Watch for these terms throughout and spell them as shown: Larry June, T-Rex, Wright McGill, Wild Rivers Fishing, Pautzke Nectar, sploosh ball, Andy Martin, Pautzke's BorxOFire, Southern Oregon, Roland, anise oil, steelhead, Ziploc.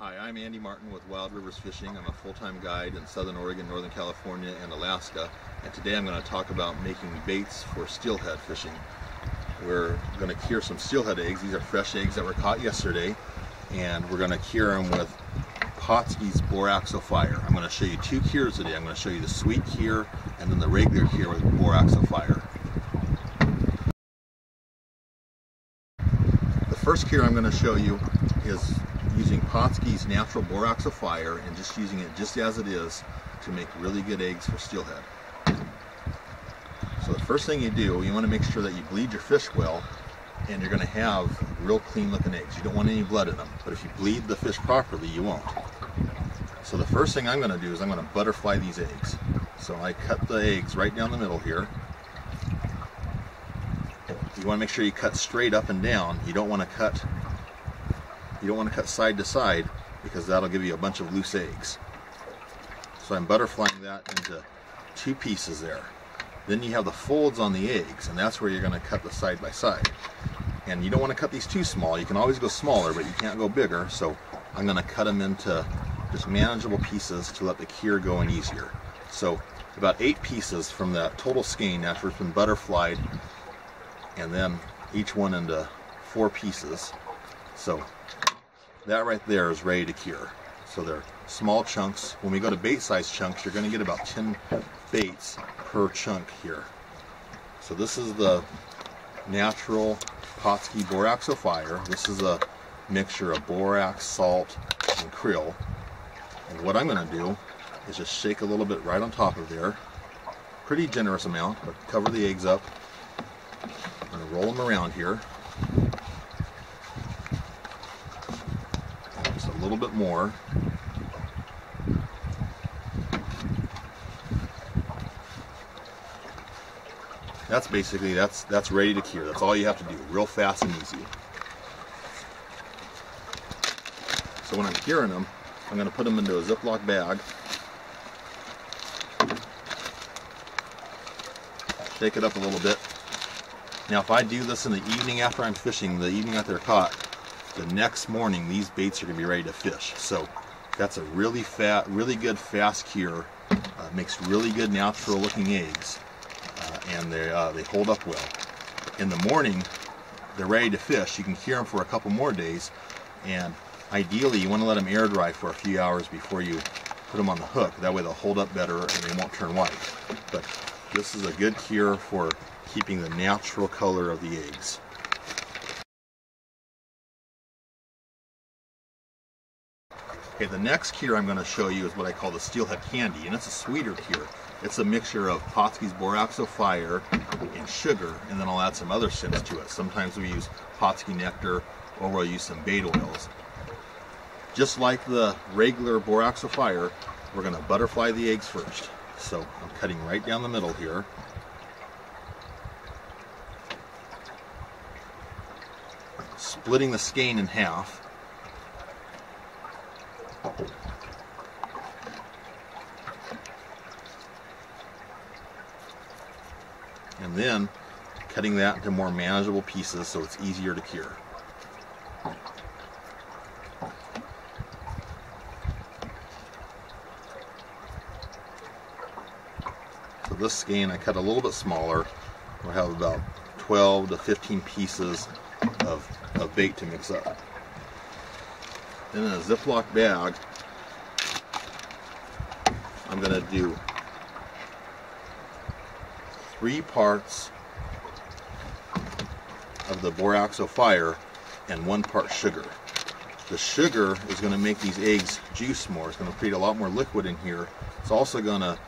Hi, I'm Andy Martin with Wild Rivers Fishing. I'm a full-time guide in Southern Oregon, Northern California, and Alaska. And today I'm going to talk about making baits for steelhead fishing. We're going to cure some steelhead eggs. These are fresh eggs that were caught yesterday. And we're going to cure them with Pautzke's BorxOFire. I'm going to show you two cures today. I'm going to show you the sweet cure and then the regular cure with BorxOFire. The first cure I'm going to show you is using Pautzke's natural BorxOFire and just using it just as it is to make really good eggs for steelhead. So the first thing you do, you want to make sure that you bleed your fish well, and you're going to have real clean looking eggs. You don't want any blood in them, but if you bleed the fish properly, you won't. So the first thing I'm going to do is I'm going to butterfly these eggs. So I cut the eggs right down the middle here. You want to make sure you cut straight up and down. You don't want to cut side to side, because that'll give you a bunch of loose eggs. So I'm butterflying that into two pieces there. Then you have the folds on the eggs, and that's where you're going to cut the side by side. And you don't want to cut these too small. You can always go smaller, but you can't go bigger. So I'm going to cut them into just manageable pieces to let the cure go in easier. So about 8 pieces from that total skein after it's been butterflied, and then each one into 4 pieces. So that right there is ready to cure. So they're small chunks. When we go to bait size chunks, you're going to get about 10 baits per chunk here. So this is the natural Pautzke BorxOFire. This is a mixture of borax, salt, and krill. And what I'm going to do is just shake a little bit right on top of there. Pretty generous amount, but cover the eggs up. I'm going to roll them around here. A little bit more. That's basically that's ready to cure. That's all you have to do, real fast and easy. So when I'm curing them, I'm going to put them into a Ziploc bag, shake it up a little bit. Now, if I do this in the evening after I'm fishing, the evening that they're caught, the next morning these baits are going to be ready to fish. So that's a really good fast cure. Makes really good natural looking eggs, and they hold up well. In the morning they're ready to fish. You can cure them for a couple more days, and ideally you want to let them air dry for a few hours before you put them on the hook. That way they'll hold up better and they won't turn white. But this is a good cure for keeping the natural color of the eggs. Okay, the next cure I'm going to show you is what I call the steelhead candy, and it's a sweeter cure. It's a mixture of Pautzke's BorxOFire and sugar, and then I'll add some other scents to it. Sometimes we use Pautzke Nectar, or we'll use some bait oils. Just like the regular BorxOFire, we're going to butterfly the eggs first. So I'm cutting right down the middle here. Splitting the skein in half. And then cutting that into more manageable pieces so it's easier to cure. So this skein I cut a little bit smaller. We'll have about 12 to 15 pieces of bait to mix up. Then in a Ziploc bag, I'm going to do 3 parts of the BorxOFire and 1 part sugar. The sugar is going to make these eggs juice more. It's going to create a lot more liquid in here. It's also going to,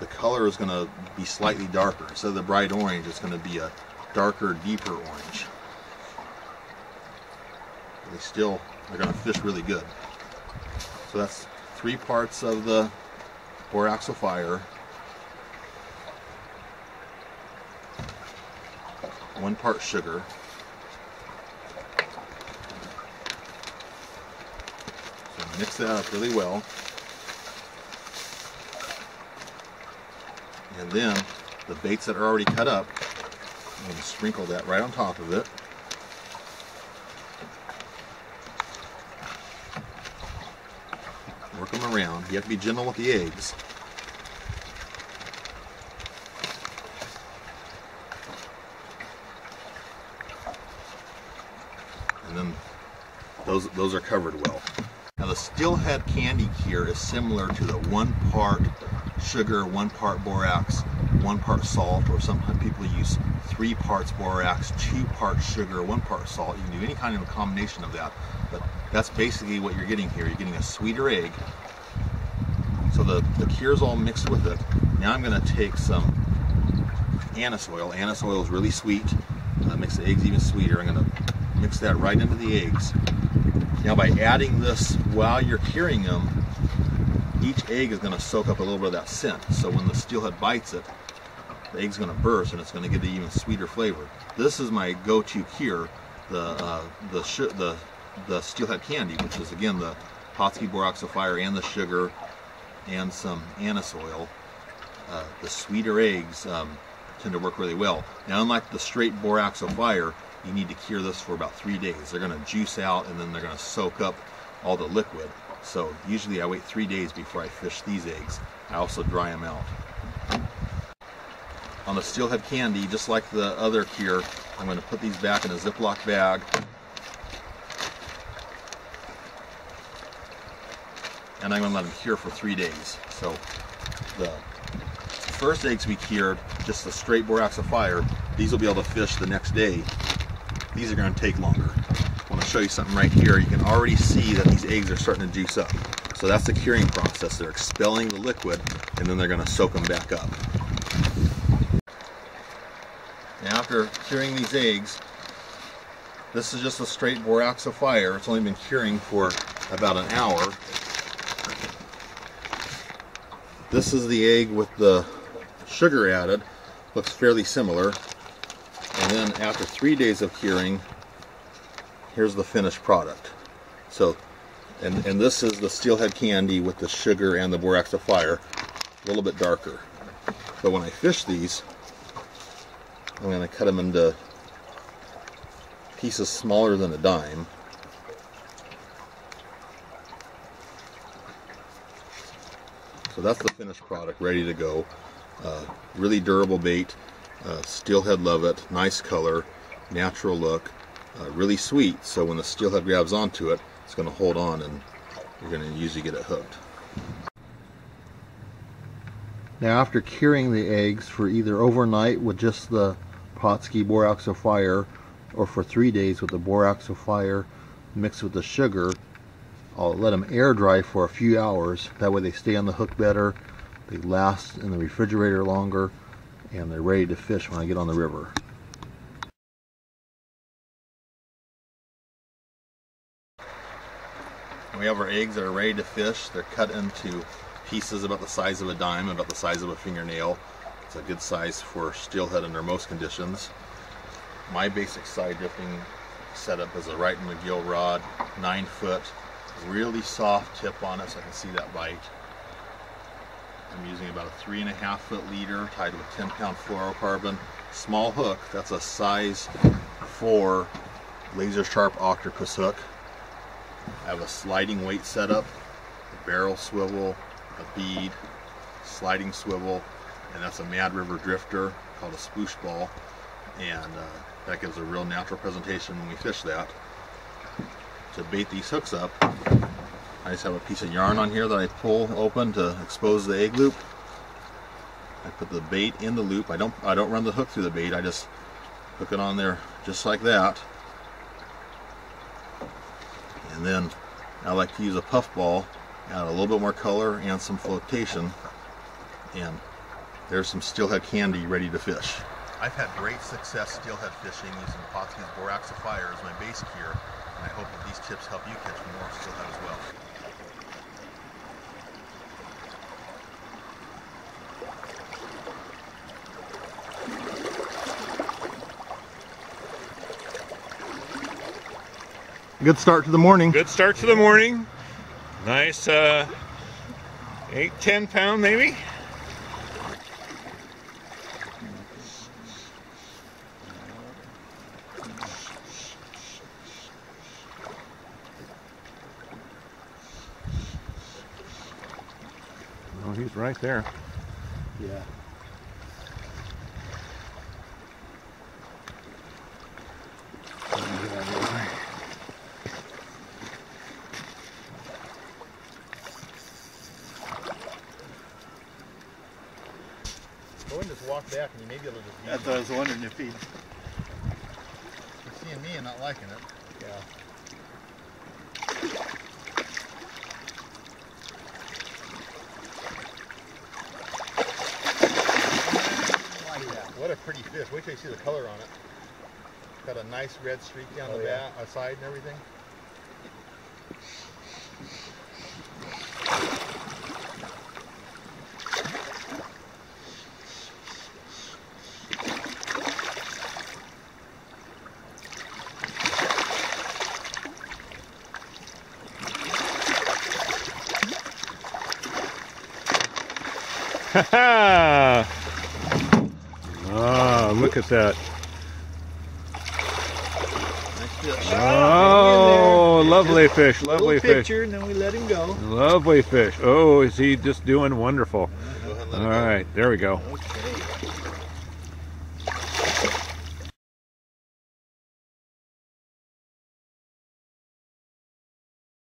the color is going to be slightly darker. Instead of the bright orange, it's going to be a darker, deeper orange. They still are going to fish really good. So that's 3 parts of the BorxOFire, 1 part sugar. So mix that up really well. And then the baits that are already cut up, I'm going to sprinkle that right on top of it. them around. You have to be gentle with the eggs. And then those are covered well. Now the steelhead candy here is similar to the 1 part sugar, 1 part borax, 1 part salt, or sometimes people use 3 parts borax, 2 parts sugar, 1 part salt. You can do any kind of a combination of that, but that's basically what you're getting here. You're getting a sweeter egg. So the cure's all mixed with it. Now I'm gonna take some anise oil. Anise oil is really sweet. Makes the eggs even sweeter. I'm gonna mix that right into the eggs. Now by adding this while you're curing them, each egg is gonna soak up a little bit of that scent. So when the steelhead bites it, the egg's gonna burst and it's gonna give it even sweeter flavor. This is my go-to cure, the steelhead candy, which is again the Pautzke BorxOFire and the sugar and some anise oil. The sweeter eggs tend to work really well. Now unlike the straight BorxOFire, you need to cure this for about 3 days. They're gonna juice out and then they're gonna soak up all the liquid. So usually I wait 3 days before I fish these eggs. I also dry them out. On the steelhead candy, just like the other cure, I'm going to put these back in a Ziploc bag. And I'm going to let them cure for 3 days. So the first eggs we cured, just the straight BorxOFire, these will be able to fish the next day. These are going to take longer. I want to show you something right here. You can already see that these eggs are starting to juice up. So that's the curing process. They're expelling the liquid and then they're going to soak them back up. Now after curing these eggs, this is just a straight BorxOFire. It's only been curing for about an hour. This is the egg with the sugar added. Looks fairly similar. And then after 3 days of curing, here's the finished product. So, and this is the steelhead candy with the sugar and the BorxOFire, a little bit darker. But when I fish these, I'm gonna cut them into pieces smaller than a dime. So that's the finished product, ready to go. Really durable bait, steelhead love it, nice color, natural look. Really sweet, so when the steelhead grabs onto it, it's going to hold on and you're going to usually get it hooked. Now after curing the eggs for either overnight with just the Pautzke BorxOFire or for 3 days with the BorxOFire mixed with the sugar, I'll let them air dry for a few hours. That way they stay on the hook better, they last in the refrigerator longer, and they're ready to fish when I get on the river. We have our eggs that are ready to fish. They're cut into pieces about the size of a dime, about the size of a fingernail. It's a good size for steelhead under most conditions. My basic side drifting setup is a Wright McGill rod, 9 foot, really soft tip on it so I can see that bite. I'm using about a 3.5 foot leader tied with 10-pound fluorocarbon. Small hook, that's a size 4 laser sharp octopus hook. I have a sliding weight setup, a barrel swivel, a bead, sliding swivel, and that's a Mad River drifter called a sploosh ball, and that gives a real natural presentation when we fish that. To bait these hooks up, I just have a piece of yarn on here that I pull open to expose the egg loop. I put the bait in the loop. I don't run the hook through the bait. I just hook it on there just like that. And then I like to use a puff ball, add a little bit more color and some flotation, and there's some steelhead candy ready to fish. I've had great success steelhead fishing using Pautzke's BorxOFire as my base cure, and I hope that these tips help you catch more steelhead as well. Good start to the morning. Good start to the morning. Nice 8-10 pound maybe. He's right there. Yeah. Go and just walk back and you may be able to just... That's what I was wondering if he'd... He's seeing me and not liking it. Yeah. What a pretty fish. Wait till you see the color on it. Got a nice red streak down the back, side and everything. Ah, look at that. Oh, lovely fish, lovely fish. Picture, and then we let him go. Lovely fish. Oh, is he just doing wonderful. All right, there we go. Okay.